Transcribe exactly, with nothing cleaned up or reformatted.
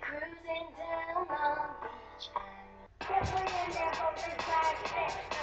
Cruising down Long Beach, and we're playing that whole